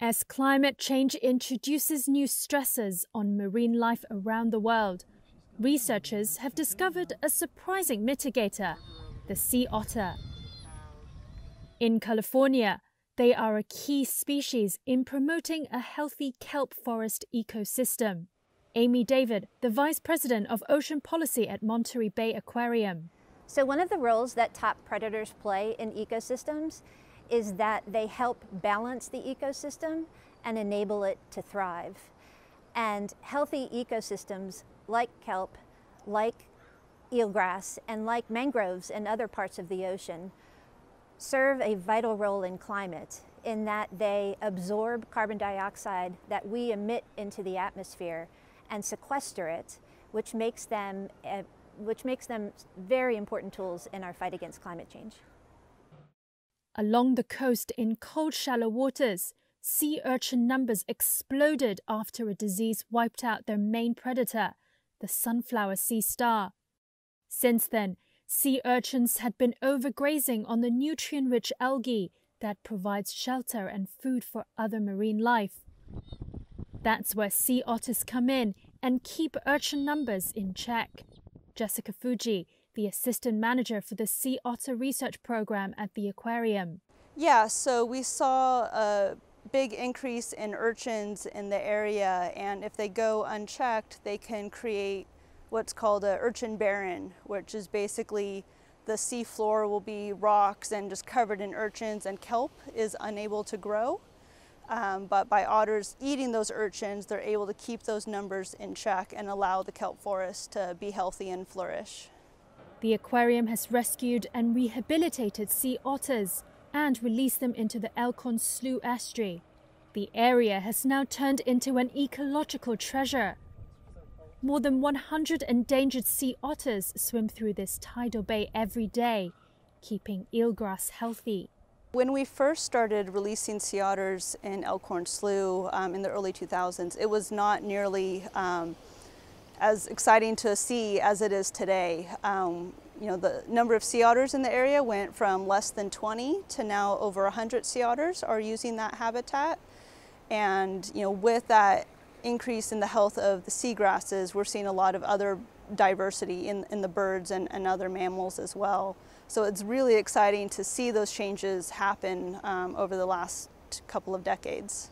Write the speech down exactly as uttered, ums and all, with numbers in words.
As climate change introduces new stresses on marine life around the world, researchers have discovered a surprising mitigator, the sea otter. In California, they are a key species in promoting a healthy kelp forest ecosystem. Amy David, the Vice President of Ocean Policy at Monterey Bay Aquarium. So one of the roles that top predators play in ecosystems is that they help balance the ecosystem and enable it to thrive. And healthy ecosystems like kelp, like eelgrass, and like mangroves and other parts of the ocean serve a vital role in climate in that they absorb carbon dioxide that we emit into the atmosphere and sequester it, which makes them, uh, which makes them very important tools in our fight against climate change. Along the coast in cold, shallow waters, sea urchin numbers exploded after a disease wiped out their main predator, the sunflower sea star. Since then, sea urchins had been overgrazing on the nutrient-rich algae that provides shelter and food for other marine life. That's where sea otters come in and keep urchin numbers in check. Jessica Fuji, the assistant manager for the Sea Otter Research Program at the aquarium. Yeah, so we saw a big increase in urchins in the area, and if they go unchecked, they can create what's called an urchin barren, which is basically the sea floor will be rocks and just covered in urchins, and kelp is unable to grow. Um, but by otters eating those urchins, they're able to keep those numbers in check and allow the kelp forest to be healthy and flourish. The aquarium has rescued and rehabilitated sea otters and released them into the Elkhorn Slough estuary. The area has now turned into an ecological treasure. More than one hundred endangered sea otters swim through this tidal bay every day, keeping eelgrass healthy. When we first started releasing sea otters in Elkhorn Slough um, in the early two thousands, it was not nearly um, as exciting to see as it is today. Um, you know, the number of sea otters in the area went from less than twenty to now over one hundred sea otters are using that habitat. And you know, with that increase in the health of the seagrasses, we're seeing a lot of other diversity in, in the birds and, and other mammals as well. So it's really exciting to see those changes happen um, over the last couple of decades.